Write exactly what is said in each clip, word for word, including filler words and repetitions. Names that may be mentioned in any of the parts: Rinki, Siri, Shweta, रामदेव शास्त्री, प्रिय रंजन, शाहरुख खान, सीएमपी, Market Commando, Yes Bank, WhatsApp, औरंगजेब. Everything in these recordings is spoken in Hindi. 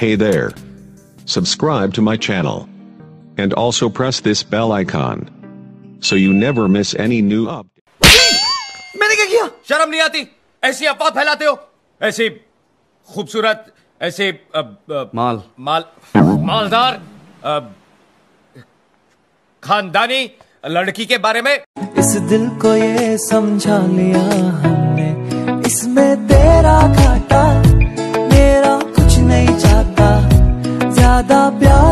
Hey there. Subscribe to my channel. And also press this bell icon. So you never miss any new update. मैंने क्या किया? शर्म नहीं आती? ऐसी अफवाह फैलाते हो? ऐसी खूबसूरत, ऐसे अब, अब, माल माल मालदार अब, खानदानी लड़की के बारे में इस दिल को ये समझा लिया हमने, इसमें तेरा घाटा, मेरा कुछ नहीं चाहता ज्यादा प्यार।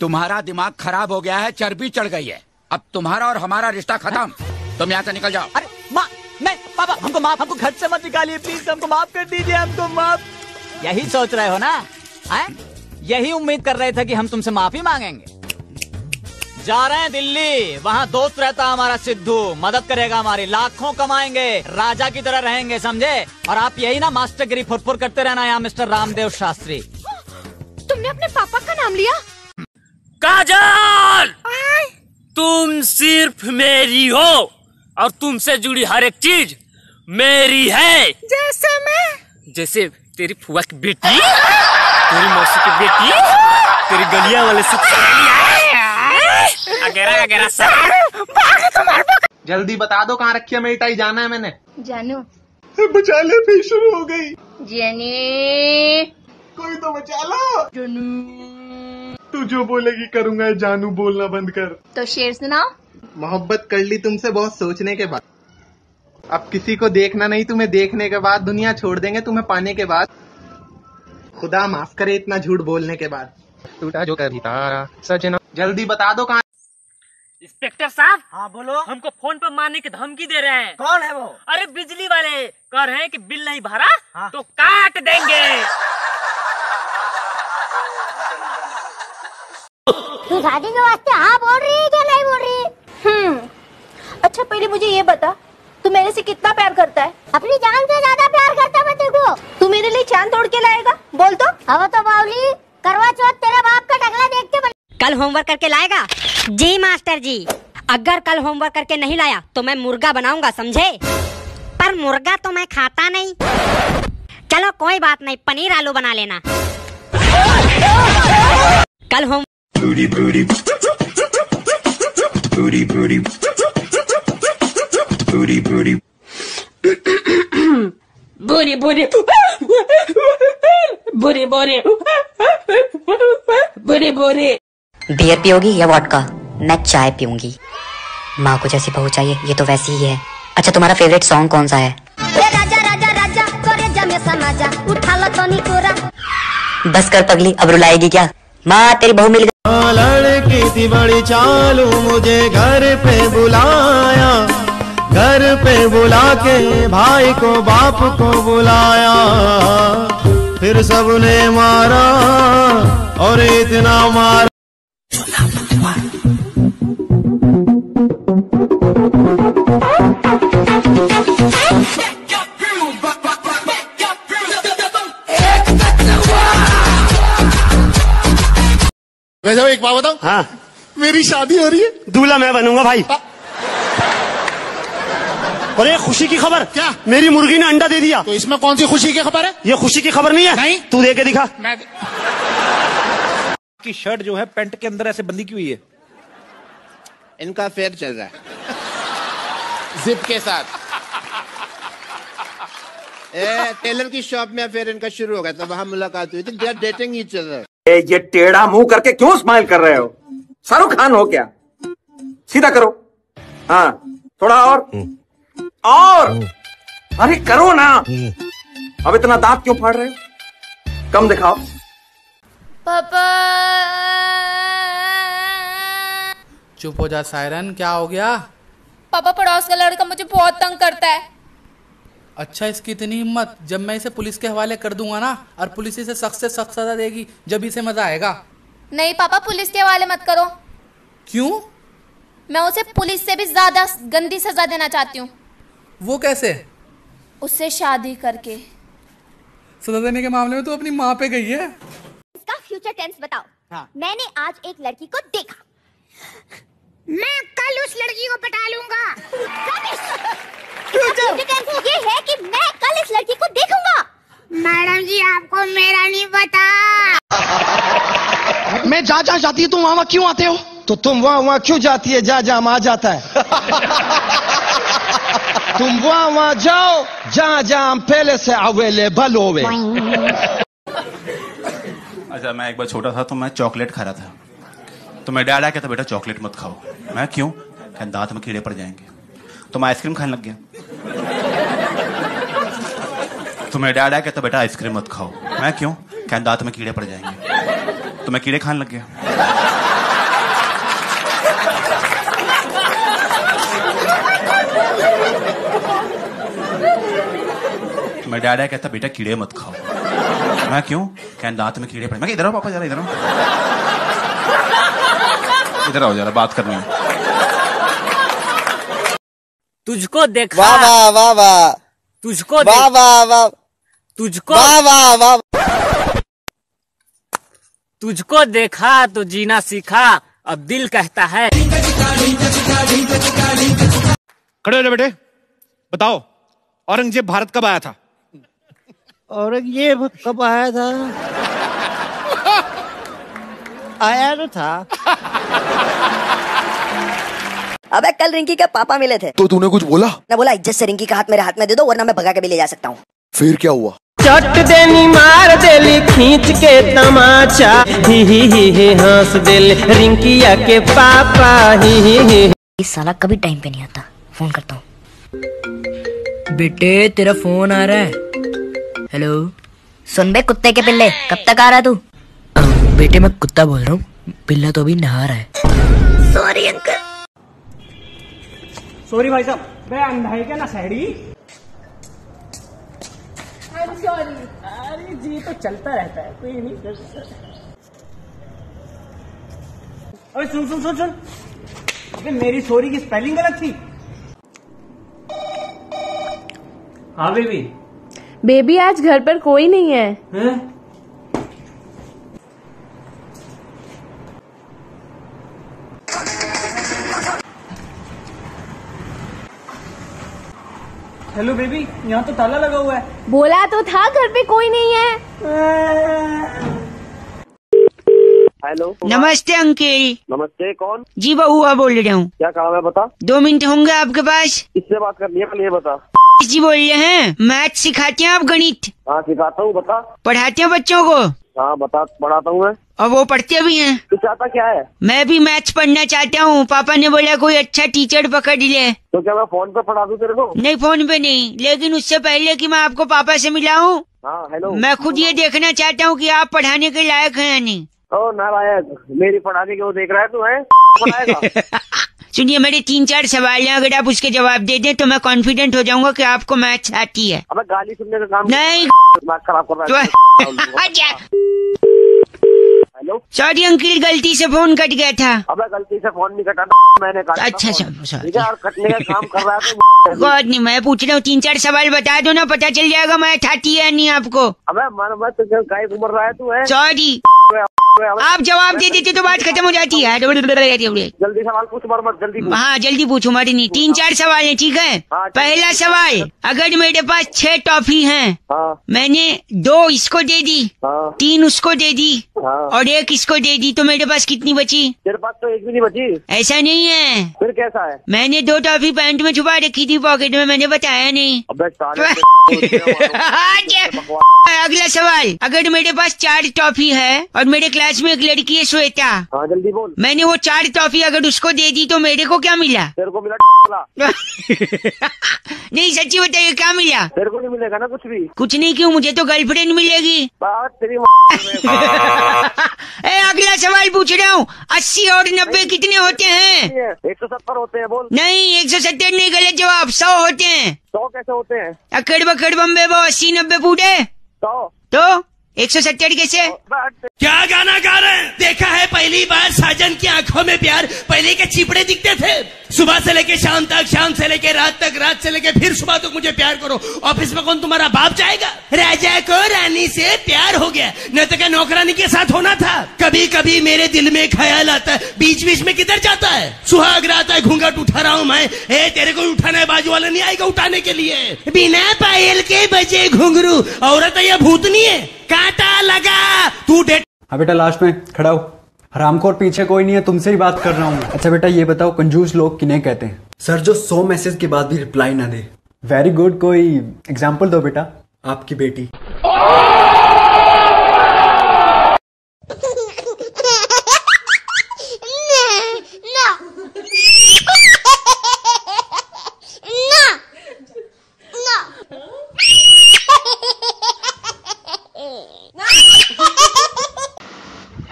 तुम्हारा दिमाग खराब हो गया है, चर्बी चढ़ गई है। अब तुम्हारा और हमारा रिश्ता खत्म, तुम यहाँ से निकल जाओ। अरे माँ, मैं पापा, हमको माफ, हमको घर से मत निकालिए प्लीज, हमको माफ कर दीजिए, हमको माफ। यही सोच रहे हो ना है? यही उम्मीद कर रहे थे कि हम तुमसे माफी मांगेंगे। जा रहे हैं दिल्ली, वहाँ दोस्त रहता हमारा सिद्धू, मदद करेगा हमारी, लाखों कमाएंगे, राजा की तरह रहेंगे, समझे? और आप यही ना मास्टरगिरी फुरफुर करते रहना यहाँ मिस्टर रामदेव शास्त्री। तुमने अपने पापा का नाम लिया? काजल, तुम सिर्फ मेरी हो और तुमसे जुड़ी हर एक चीज मेरी है। जैसे मैं? जैसे तेरी फुआ की बेटी, तेरी मौसी की बेटी, तेरी गलिया वाले सब अगेरा अगेरा सब। जल्दी बता दो कहाँ रखी है मेरी टाई, जाना है मैंने। जानू बचा ले, फिर शुरू हो गई। जेनी कोई तो बचा लो। जानू तू जो बोलेगी करूँगा, जानू बोलना बंद कर। तो शेर सुनाओ। मोहब्बत कर ली तुमसे बहुत सोचने के बाद, अब किसी को देखना नहीं, तुम्हें देखने के बाद दुनिया छोड़ देंगे तुम्हें पाने के बाद। खुदा माफ करे इतना झूठ बोलने के बाद। टूटा जो कर तारा सजना। जल्दी बता दो कहाँ। इंस्पेक्टर साहब। हाँ बोलो। हमको फोन पर मारने की धमकी दे रहे हैं। कौन है वो? अरे बिजली वाले, कह रहे हैं कि बिल नहीं भरा हाँ? तो काट देंगे। शादी के वास्ते हाँ बोल रही है क्या नहीं बोल रही? हम्म, अच्छा पहले मुझे ये बता, तू मेरे से कितना प्यार करता है? अपनी जान से ज्यादा प्यार करता मैं तेरे को। तू मेरे लिए चांद तोड़ के लाएगा, बोल तो। अब तो बावली करवा चौथ तेरे बाप का टकला देख के बन... कल होमवर्क करके लाएगा? जी मास्टर जी, अगर कल होमवर्क करके नहीं लाया तो मैं मुर्गा बनाऊंगा, समझे? पर मुर्गा तो मैं खाता नहीं। चलो कोई बात नहीं, पनीर आलू बना लेना। कल होम पूरी पूरी पूरी पूरी पूरी पूरी बुरी बुरी बुरी बुरी बुरी बुरी। बियर पियोगी या वॉडका? मैं चाय पीऊंगी। माँ को जैसी बहू चाहिए, ये तो वैसी ही है। अच्छा तुम्हारा फेवरेट सॉन्ग कौन सा है? राजा राजा राजा कोरे जमे समाजा, उठा लो तोनी कोरा। बस कर पगली, अब रुलाएगी क्या? माँ तेरी बहू मिल गई। लड़की थी बड़ी चालू, मुझे घर पे बुलाया, घर पे बुला के भाई को बाप को बुलाया, फिर सबने मारा और इतना मारा। वैसे एक बात बताऊं? हाँ। मेरी शादी हो रही है, दूल्हा मैं बनूंगा भाई। आ? अरे खुशी की खबर क्या? मेरी मुर्गी ने अंडा दे दिया। तो इसमें कौन सी खुशी की खबर है? ये खुशी की खबर नहीं है। नहीं, तू दे के दिखा। मैं दे... की शर्ट जो है पैंट के अंदर ऐसे बंदी क्यों हुई है? इनका अफेयर चल रहा है जिप के साथ। ए, टेलर की शॉप में अफेयर इनका शुरू हो गया था, वहाँ मुलाकात हुई थी, they are dating each other. ये टेढ़ा मुंह करके क्यों स्माइल कर रहे हो? शाहरुख खान हो क्या? सीधा करो। हाँ थोड़ा और और अरे करो ना, अब इतना दांत क्यों फाड़ रहे हो? कम दिखाओ। पापा चुप हो जा सायरन, क्या हो गया? पापा पड़ोस का लड़का मुझे बहुत तंग करता है। अच्छा इसकी इतनी हिम्मत, जब मैं इसे पुलिस के हवाले कर दूंगा ना, और पुलिस इसे सख्त से सख्त सजा देगी, जब इसे मजा आएगा। नहीं पापा पुलिस के हवाले मत करो। क्यों? मैं उसे पुलिस से भी ज्यादा गंदी सजा देना चाहती हूँ। वो कैसे? उससे शादी करके। सजा देने के मामले में तो अपनी माँ पे गई है। इसका फ्यूचर टेंस बताओ। हाँ। मैंने आज एक लड़की को देखा, मैं कल उस लड़की को पटा लूंगा। सिग्निफिकेंस ये है कि मैं कल इस लड़की को देखूंगा। मैडम जी आपको मेरा नहीं पता। मैं जा जा जाती है तुम वहाँ क्यों आते हो? तो तुम वहाँ वहाँ क्यों जाती है? जा जा वहाँ जाता है। तुम वहाँ वहाँ जाओ जहाँ जहाँ हम पहले से अवेलेबल होवे। अच्छा मैं एक बार छोटा था तो मैं चॉकलेट खा रहा था, तो मैं डैड आ गया था बेटा चॉकलेट मत खाओ। मैं क्यों? दांत में कीड़े पड़ जाएंगे। तो मैं आइसक्रीम खाने लग गया। तो मैं डैड आ गया था बेटा आइसक्रीम मत खाओ। मैं क्यों? कहने दांत में कीड़े पड़ जाएंगे। तो मैं कीड़े खाने लग गया। मैं डैडा कहता बेटा कीड़े मत खाओ। मैं क्यों? कहने दांत में कीड़े पड़े। मैं इधर आओ पापा, जरा इधर आओ, इधर आओ जरा बात करनी है। तुझको देखा वाह वाह वाह वाह, तुझको वाह वाह वाह, तुझको वाह वाह वाह, तुझको देखा तो जीना सीखा, अब दिल कहता है। खड़े हो बेटे, बताओ औरंगजेब भारत कब आया था? औरंगजेब कब आया था? आया तो था। अबे कल रिंकी के पापा मिले थे तो तूने कुछ बोला? मैं बोला इज्जत से रिंकी का हाथ मेरे हाथ में दे दो वरना मैं भगा के भी ले जा सकता हूँ। फिर क्या हुआ? चट देनी मार देली खींच के तमाचा, ही ही ही ही हंस देले रिंकिया के पापा, ही ही ही। इस साला कभी टाइम पे नहीं आता, फोन करता हूँ। बेटे तेरा फोन आ रहा है। हेलो सुन बे कुत्ते के पिल्ले, कब तक आ रहा तू? बेटे मैं कुत्ता बोल रहा हूँ, पिल्ला तो अभी नहा रहा है। Sorry uncle. सॉरी भाई साहब। बे अंधा है क्या ना सैडी? सॉरी। अरे जी तो चलता रहता है, कोई नहीं। अरे सुन सुन सुन सुन, मेरी सॉरी की स्पेलिंग गलत थी। हाँ बेबी। बेबी आज घर पर कोई नहीं है, है? हेलो बेबी, यहाँ तो ताला लगा हुआ है। बोला तो था घर पे कोई नहीं है। हेलो नमस्ते अंकल। नमस्ते, कौन? जी बहुआ बोल रहा हूँ। क्या काम है बता? दो मिनट होंगे आपके पास? किससे बात करनी है पहले ये बता। जी बोल रहे हैं, मैथ सिखाते हैं आप? गणित हाँ सिखाता हूँ। बता पढ़ाते हैं बच्चों को? हाँ बता पढ़ाता हूँ मैं। और वो पढ़ते भी हैं? तू चाहता क्या है? मैं भी मैथ्स पढ़ना चाहता हूँ, पापा ने बोला कोई अच्छा टीचर पकड़ ले। तो क्या मैं फोन पे पढ़ा दूँ तेरे को? नहीं फोन पे नहीं, लेकिन उससे पहले कि मैं आपको पापा से मिला हूँ हाँ, मैं खुद ये देखना चाहता हूँ कि आप पढ़ाने के लायक हैं या नहीं। ओ नालायक, मेरी पढ़ाने के वो देख रहा है तू है। सुनिए मेरे तीन चार सवाल हैं, अगर आप उसके जवाब दे दें तो मैं कॉन्फिडेंट हो जाऊंगा कि आपको मैथ्स आती है। अबे गाली सुनने का काम नहीं, दिमाग खराब कर रहा है। हेलो सॉरी अंकल, गलती से फोन कट गया था। अबे गलती से फोन नहीं कटा था मैंने, काटा। अच्छा सॉरी और कटने का काम कर रहा है। गौर नहीं, मैं पूछ रहा हूँ तीन चार सवाल बता दो ना, पता चल जाएगा मैथ आती है नहीं आपको। अबे मानो तुझे गायब उमर रहा है तू है। सॉरी आप जवाब दे देते तो बात खत्म हो जाती है। जल्दी सवाल पूछ मत, जल्दी पूछ। हाँ जल्दी पूछो मारी नहीं, तीन चार सवाल हैं ठीक है। पहला सवाल, अगर मेरे पास छह टॉफी हैं, मैंने दो इसको दे दी, तीन उसको दे दी और एक इसको दे दी, तो मेरे पास कितनी बची? तेरे पास तो एक भी नहीं बची। ऐसा नहीं है। फिर कैसा है? मैंने दो टॉफी पैंट में छुपा रखी थी पॉकेट में, मैंने बताया नहीं। अगला सवाल, अगर मेरे पास चार टॉफी है और मेरे क्लास में एक लड़की है श्वेता, हाँ जल्दी बोल, मैंने वो चार टॉफी अगर उसको दे दी तो मेरे को क्या मिला? तेरे को मिला नहीं सच्ची बताइए क्या मिला? तेरे को नहीं मिलेगा ना कुछ भी। कुछ नहीं क्यों? मुझे तो गर्लफ्रेंड मिलेगी। बात तेरी ए, अगला सवाल पूछ रहा हूँ, अस्सी और नब्बे कितने होते हैं? एक सौ सत्तर होते हैं। बोल। नहीं एक सौ सत्तर नहीं, गलत जवाब, सौ होते हैं। सौ कैसे होते हैं? अकड़ बकड़ बम्बे बो, अस्सी नब्बे पूरे सौ तो एक सौ सत्तर कैसे क्या गाना गा रहे हैं? देखा है पहली बार साजन की आंखों में प्यार। पहले के चिपड़े दिखते थे, सुबह से लेके शाम तक, शाम से लेके रात तक, रात से लेके फिर सुबह तक मुझे प्यार करो। ऑफिस में कौन तुम्हारा बाप जाएगा? राजा को रानी से प्यार हो गया, न तो क्या नौकरानी के साथ होना था। कभी कभी मेरे दिल में ख्याल आता है, बीच बीच में किधर जाता है? सुहाग रात है, घूंघट उठा रहा हूँ मैं। ए, तेरे को उठाना है, बाजू वाला नहीं आएगा उठाने के लिए। बिना पायल के बजे घुंघरू, औरत है या भूतनी है? कांटा लगा तू डेट। हाँ बेटा लास्ट में खड़ा हो, हरामखोर पीछे कोई नहीं है, तुमसे ही बात कर रहा हूँ। अच्छा बेटा ये बताओ कंजूस लोग किन्हें कहते हैं? सर जो सौ मैसेज के बाद भी रिप्लाई ना दे। वेरी गुड, कोई एग्जाम्पल दो बेटा। आपकी बेटी।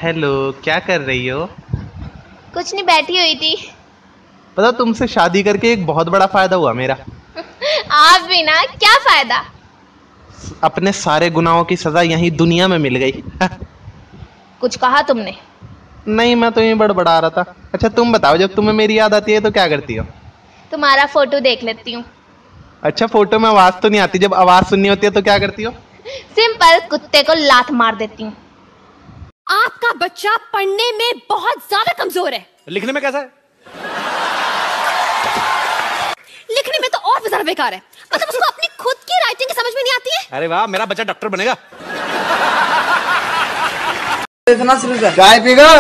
हेलो, क्या कर रही हो? कुछ नहीं, बैठी हुई थी। पता तुमसे शादी करके एक बहुत बड़ा फायदा हुआ मेरा। आप भी ना। क्या फायदा? अपने सारे गुनाहों की सजा यहीं दुनिया में मिल गई। कुछ कहा तुमने? नहीं, मैं तो यहीं बड़बड़ा रहा था। अच्छा तुम बताओ, जब तुम्हें मेरी याद आती है तो क्या करती हो? तुम्हारा फोटो देख लेती हूँ। अच्छा फोटो में आवाज तो नहीं आती, जब आवाज सुननी होती है तो क्या करती हो? सिंपल, कुत्ते को लात मार देती हूँ। आपका बच्चा पढ़ने में बहुत ज्यादा कमजोर है। लिखने में कैसा है? लिखने में तो और भी ज्यादा बेकार है, मतलब उसको अपनी खुद की राइटिंग समझ में नहीं आती है। अरे वाह, मेरा बच्चा डॉक्टर बनेगा। इतना सिर्फ चाय पीगा?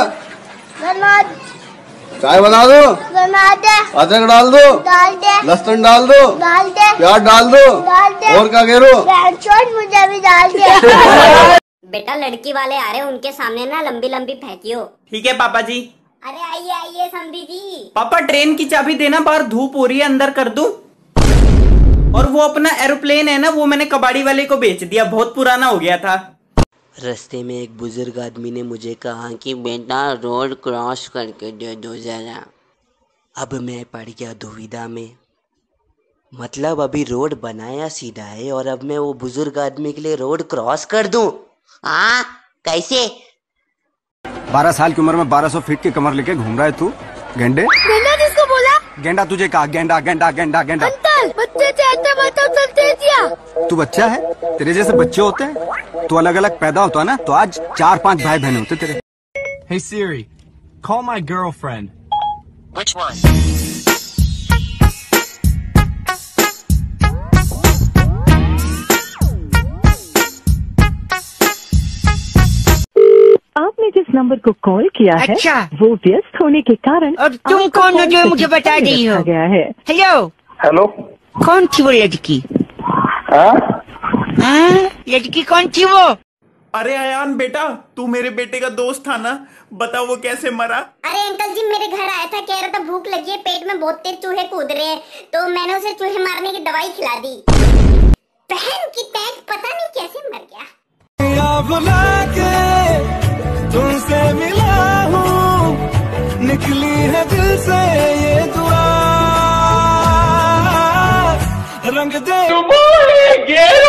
चाय बना दो, बना दे। अदरक डाल दो, डाल दे। लहसुन डाल दो, डाल दे। प्याज डाल दो, डाल दे। और क्या कह रहे हो? मुझे भी डाल दे। बेटा लड़की वाले आ रहे, उनके सामने ना लंबी लंबी फेंकियो। ठीक है पापा जी। अरे आइए आइए समधी जी। पापा ट्रेन की चाबी देना, बाहर धूप हो रही है, अंदर कर दूं? और वो अपना एरोप्लेन है ना, वो मैंने कबाड़ी वाले को बेच दिया, बहुत पुराना हो गया था। रास्ते में एक बुजुर्ग आदमी ने मुझे कहा कि बेटा रोड क्रॉस करके दे दो जरा। अब मैं पड़ गया दुविधा में, मतलब अभी रोड बनाया सीधा है और अब मैं वो बुजुर्ग आदमी के लिए रोड क्रॉस कर दूं? आ, कैसे? बारह साल की उम्र में बारह सौ फीट की कमर लेके घूम रहा है तू, गेंडे। गेंडा किसको बोला? गेंडा तुझे कहा, गेंडा गेंडा गेंडा गेंडा। अंकल, बच्चे चाहते बताओ चलते क्या? तू बच्चा है, तेरे जैसे बच्चे होते हैं। तू अलग अलग पैदा होता है ना, तो आज चार पांच भाई बहन होते तेरे। Hey Siri, call my girlfriend. Which one? आपने जिस नंबर को कॉल किया है अच्छा। वो व्यस्त होने के कारण। और तुम कौन हो जो मुझे बता दी हो? गया है। हेलो हेलो, कौन थी वो लड़की? हाँ लड़की कौन थी वो? अरे अयान बेटा, तू मेरे बेटे का दोस्त था ना, बता वो कैसे मरा? अरे अंकल जी मेरे घर आया था, कह रहा था भूख लगी है, पेट में बहुत तेज चूहे कूद रहे हैं, तो मैंने उसे चूहे मारने की दवाई खिला दी। बहन की पैंट पता नहीं कैसे मर गया। तुमसे मिला हूँ, निकली है दिल से ये दुआ, रंग दे तुम्हारे।